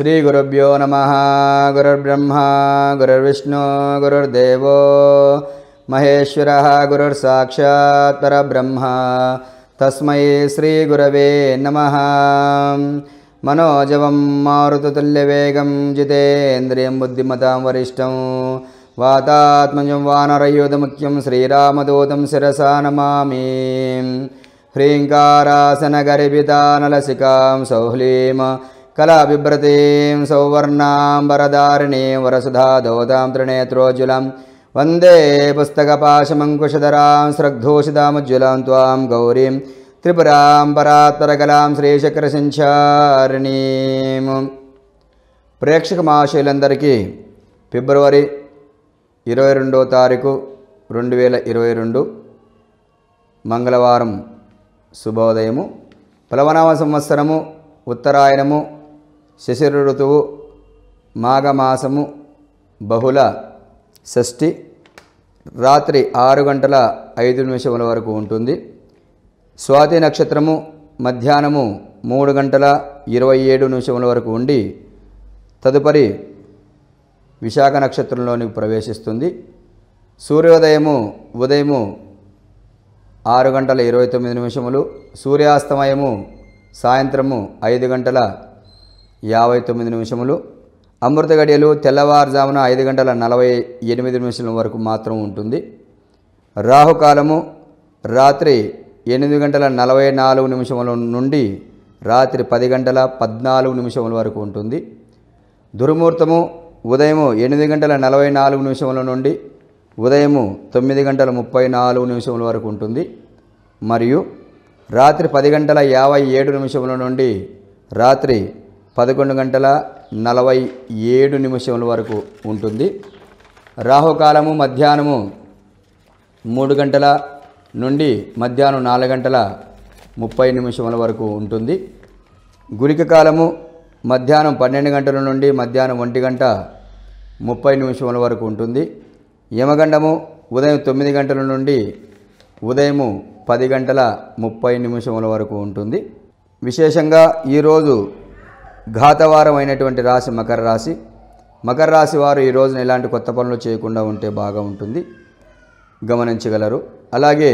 శ్రీ గురుభ్యో నమః. గురుర్బ్రహ్మ గురుర్విష్ణు గురుర్దేవో మహేశ్వరః గురుర్సాక్షాత్ పరబ్రహ్మ తస్మై శ్రీ గురవే నమః. మనోజవం మారుతతుల్యవేగం జితేంద్రియం బుద్ధిమతాం వరిష్టం వాతాత్మజం వానరయోధముఖ్యం శ్రీరామదూతం శిరసా నమామి. హ్రీంకారాసనగరిభితానలసికాం సౌహ్లీం కళాబిభ్రతీం సౌవర్ణాం వరదారిణీం వరసుధాదౌతాం త్రినేత్రోజ్వలాం వందే పుస్తకపాశమంకుశధరాం స్రగ్ధూషితాముజ్వలాం త్వాం గౌరీం త్రిపురాం పరాత్పరకలాం శ్రీశక్రసంచారిణీం. ప్రేక్షక మహాశయులందరికీ ఫిబ్రవరి 22వ తారీఖు 2022 మంగళవారం శుభోదయము. ప్లవనామ సంవత్సరము ఉత్తరాయణము శశిర ఋతువు మాఘమాసము బహుళ షష్ఠి రాత్రి 6:05 వరకు ఉంటుంది. స్వాతి నక్షత్రము మధ్యాహ్నము 3:27 వరకు ఉండి తదుపరి విశాఖ నక్షత్రంలోనికి ప్రవేశిస్తుంది. సూర్యోదయము ఉదయము 6:29, సూర్యాస్తమయము సాయంత్రము 5:59. అమృత గడియలు తెల్లవారుజామున 5:48 వరకు మాత్రం ఉంటుంది. రాహుకాలము రాత్రి 8:44 నుండి రాత్రి 10:14 వరకు ఉంటుంది. దుర్ముహూర్తము ఉదయము 8:44 నుండి ఉదయము 9:34 వరకు ఉంటుంది. మరియు రాత్రి 10:57 నుండి రాత్రి 11:47 వరకు ఉంటుంది. రాహుకాలము మధ్యాహ్నము 3 గంటల నుండి మధ్యాహ్నం 4:30 వరకు ఉంటుంది. గుళిక కాలము మధ్యాహ్నం 12 గంటల నుండి మధ్యాహ్నం 1:30 వరకు ఉంటుంది. యమగండము ఉదయం 9 గంటల నుండి ఉదయము 10:30 వరకు ఉంటుంది. విశేషంగా ఈరోజు ఘాతవారం అయినటువంటి రాశి మకర రాశి. మకర రాశి వారు ఈ రోజున ఎలాంటి కొత్త పనులు చేయకుండా ఉంటే బాగా ఉంటుంది, గమనించగలరు. అలాగే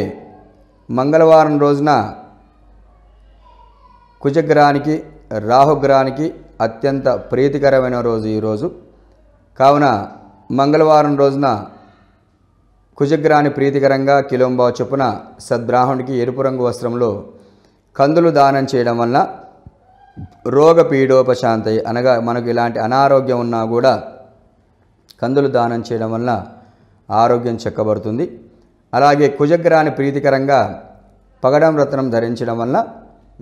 మంగళవారం రోజున కుజగ్రహానికి రాహుగ్రహానికి అత్యంత ప్రీతికరమైన రోజు ఈరోజు. కావున మంగళవారం రోజున కుజగ్రహాన్ని ప్రీతికరంగా కిలోంబావు చొప్పున సద్బ్రాహ్మణుడికి ఎరుపు రంగు వస్త్రంలో కందులు దానం చేయడం వల్ల రోగ పీడోపశాంతయి, అనగా మనకు ఇలాంటి అనారోగ్యం ఉన్నా కూడా కందులు దానం చేయడం వల్ల ఆరోగ్యం చక్కబడుతుంది. అలాగే కుజగ్రహాన్ని ప్రీతికరంగా పగడం రత్నం ధరించడం వల్ల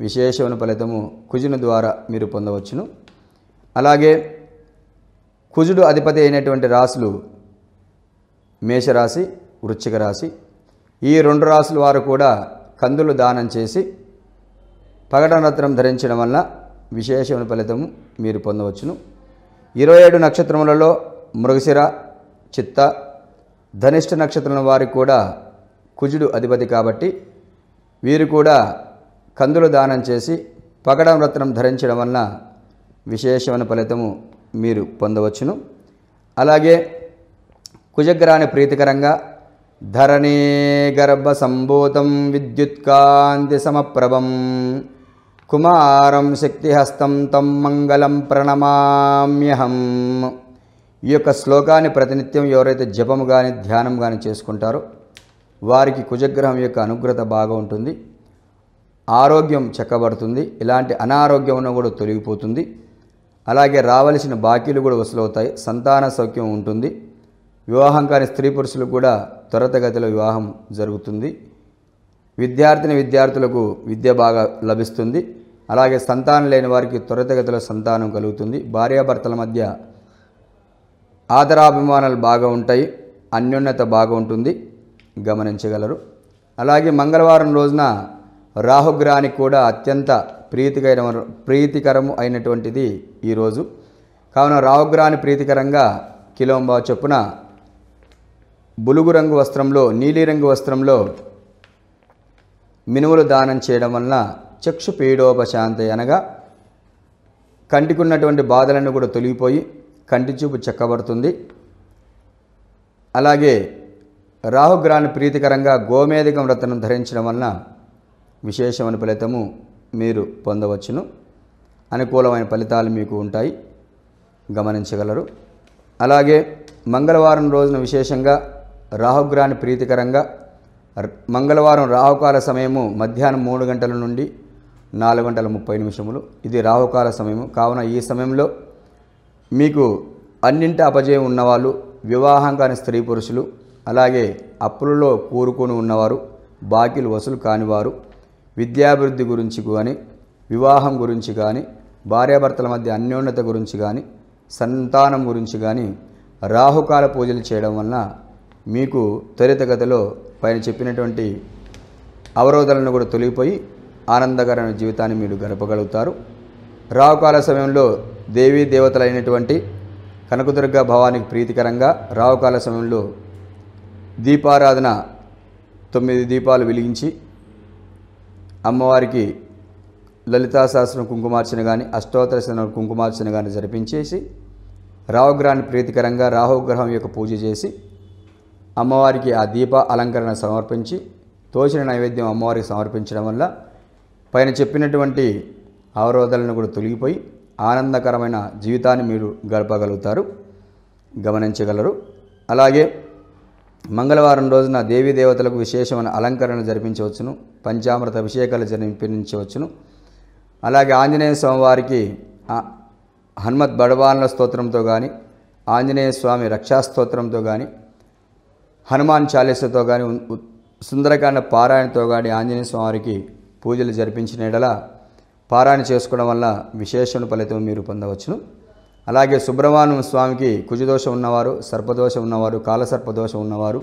విశేషమైన ఫలితము కుజుని ద్వారా మీరు పొందవచ్చును. అలాగే కుజుడు అధిపతి అయినటువంటి రాశులు మేషరాశి వృశ్చిక రాశి. ఈ రెండు రాశుల వారు కూడా కందులు దానం చేసి పగడనత్రం ధరించడం వల్ల విశేషమైన ఫలితము మీరు పొందవచ్చును. 27 నక్షత్రములలో మృగశిర చిత్త ధనిష్ట నక్షత్రం వారికి కూడా కుజుడు అధిపతి కాబట్టి వీరు కూడా కందులు దానం చేసి పగడం రత్నం ధరించడం వల్ల విశేషమైన ఫలితము మీరు పొందవచ్చును. అలాగే కుజగ్రహాన్ని ప్రీతికరంగా ధరణీ గర్భ సంభూతం విద్యుత్కాంతి సమప్రభం కుమారం శక్తిహస్తం తం మంగళం ప్రణమామ్యహం. ఈ యొక్క శ్లోకాన్ని ప్రతినిత్యం ఎవరైతే జపము కానీ ధ్యానం కానీ చేసుకుంటారో వారికి కుజగ్రహం యొక్క అనుగ్రత బాగా ఉంటుంది, ఆరోగ్యం చక్కబడుతుంది, ఇలాంటి అనారోగ్యం కూడా తొలగిపోతుంది. అలాగే రావలసిన బాకీలు కూడా వసూలవుతాయి, సంతాన సౌఖ్యం ఉంటుంది, వివాహం కాని స్త్రీ పురుషులు కూడా త్వరతగతిలో వివాహం జరుగుతుంది, విద్యార్థిని విద్యార్థులకు విద్య బాగా లభిస్తుంది, అలాగే సంతానం లేని వారికి త్వరతగతిలో సంతానం కలుగుతుంది, భార్యాభర్తల మధ్య ఆదరాభిమానాలు బాగా ఉంటాయి, అన్యోన్యత బాగా ఉంటుంది, గమనించగలరు. అలాగే మంగళవారం రోజున రాహుగ్రహానికి కూడా అత్యంత ప్రీతికరము అయినటువంటిది ఈరోజు. కావున రాహుగ్రహాన్ని ప్రీతికరంగా కిలోంబా చొప్పున బులుగు రంగు వస్త్రంలో నీలిరంగు వస్త్రంలో మినుములు దానం చేయడం వలన చక్షు పీడోపశాంతి, అనగా కంటికున్నటువంటి బాధలను కూడా తొలగిపోయి కంటి చూపు చక్కబడుతుంది. అలాగే రాహుగ్రహాన్ని ప్రీతికరంగా గోమేధికం రత్నం ధరించడం వలన విశేషమైన ఫలితము మీరు పొందవచ్చును. అనుకూలమైన ఫలితాలు మీకు ఉంటాయి, గమనించగలరు. అలాగే మంగళవారం రోజున విశేషంగా రాహుగ్రహాన్ని ప్రీతికరంగా మంగళవారం రాహుకాల సమయము మధ్యాహ్నం 3 గంటల నుండి 4 గంటల 30 నిమిషములు ఇది రాహుకాల సమయము. కావున ఈ సమయంలో మీకు అన్నింట అపజయం ఉన్నవాళ్ళు, వివాహం కాని స్త్రీ పురుషులు, అలాగే అప్పులలో కూరుకొని ఉన్నవారు, బాకీలు వసూలు కానివారు, విద్యాభివృద్ధి గురించి కానీ, వివాహం గురించి కానీ, భార్యాభర్తల మధ్య అన్యోన్యత గురించి కానీ, సంతానం గురించి కానీ రాహుకాల పూజలు చేయడం వలన మీకు త్వరితగతిలో పైన చెప్పినటువంటి అవరోధాలను కూడా తొలగిపోయి ఆనందకరమైన జీవితాన్ని మీరు గడపగలుగుతారు. రాహుకాల సమయంలో దేవీ దేవతలైనటువంటి కనకదుర్గ భవానికి ప్రీతికరంగా రాహుకాల సమయంలో దీపారాధన 9 దీపాలు వెలిగించి అమ్మవారికి లలితా శాస్త్రం కుంకుమార్చన కానీ, అష్టోత్తర శాస్త్రం కుంకుమార్చన కానీ జరిపించేసి రాహుగ్రహాన్ని ప్రీతికరంగా రాహుగ్రహం యొక్క పూజ చేసి అమ్మవారికి ఆ దీప అలంకరణ సమర్పించి తోచిన నైవేద్యం అమ్మవారికి సమర్పించడం వల్ల పైన చెప్పినటువంటి అవరోధాలను కూడా తొలగిపోయి ఆనందకరమైన జీవితాన్ని మీరు గడపగలుగుతారు, గమనించగలరు. అలాగే మంగళవారం రోజున దేవీ దేవతలకు విశేషమైన అలంకరణ జరిపించవచ్చును, పంచామృత అభిషేకాలు జరిపించవచ్చును. అలాగే ఆంజనేయ స్వామివారికి హనుమత్ బడవాన్ల స్తోత్రంతో కానీ, ఆంజనేయ స్వామి రక్షాస్తోత్రంతో కానీ, హనుమాన్ చాలీసతో కానీ, సుందరకాండ పారాయణతో కానీ ఆంజనేయ స్వామివారికి పూజలు జరిపించిన ఎడల పారాయణ చేసుకోవడం వల్ల విశేషణ ఫలితం మీరు పొందవచ్చును. అలాగే సుబ్రహ్మణ్యం స్వామికి కుజదోషం ఉన్నవారు, సర్పదోషం ఉన్నవారు, కాలసర్పదోషం ఉన్నవారు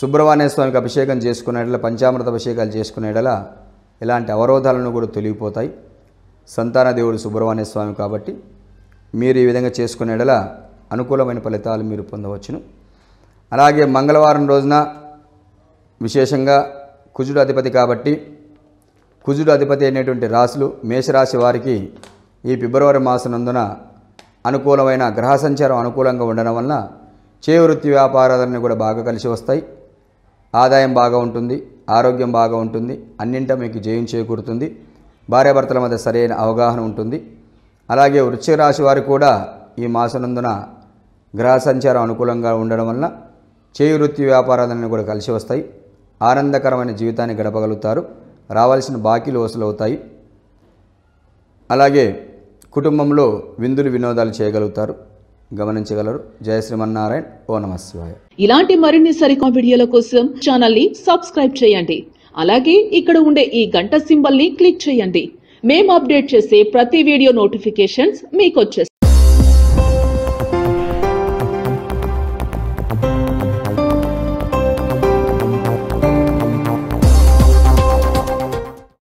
సుబ్రహ్మణ్య స్వామికి అభిషేకం చేసుకునేటలా, పంచామృత అభిషేకాలు చేసుకునేటలా ఇలాంటి అవరోధాలను కూడా తొలగిపోతాయి. సంతాన దేవుడు సుబ్రహ్మణ్య స్వామి కాబట్టి మీరు ఈ విధంగా చేసుకునేటలా అనుకూలమైన ఫలితాలు మీరు పొందవచ్చును. అలాగే మంగళవారం రోజున విశేషంగా కుజుడు అధిపతి కాబట్టి కుజుడు అధిపతి అయినటువంటి రాశులు మేషరాశి వారికి ఈ ఫిబ్రవరి మాసనందున అనుకూలమైన గ్రహ సంచారం అనుకూలంగా ఉండడం వలన చేవృత్తి వ్యాపారాలన్నీ కూడా బాగా కలిసి వస్తాయి. ఆదాయం బాగా ఉంటుంది, ఆరోగ్యం బాగా ఉంటుంది, అన్నింట మీకు జయం చేకూరుతుంది, భార్యాభర్తల మధ్య సరైన అవగాహన ఉంటుంది. అలాగే వృశ్చిక రాశి వారు కూడా ఈ మాసనందున గ్రహ సంచారం అనుకూలంగా ఉండడం వలన చేవృత్తి వ్యాపారాలన్నీ కూడా కలిసి వస్తాయి, ఆనందకరమైన జీవితాన్ని గడపగలుగుతారు, రావాల్సిన బాకీలు వసూలవుతాయి. అలాగే కుటుంబంలో విందులు వినోదాలు చేయగలుగుతారు, గమనించగలరు. జయ శ్రీమన్నారాయణ. ఓ నమః శివాయ. ఇలాంటి మరిన్ని సరికొత్త వీడియోల కోసం ఛానల్ ని సబ్స్క్రైబ్ చేయండి. అలాగే ఇక్కడ ఉండే ఈ గంట సింబల్ ని క్లిక్ చేయండి. మేము అప్డేట్ చేసే ప్రతి వీడియో నోటిఫికేషన్స్ మీకు వచ్చేస్తాయి.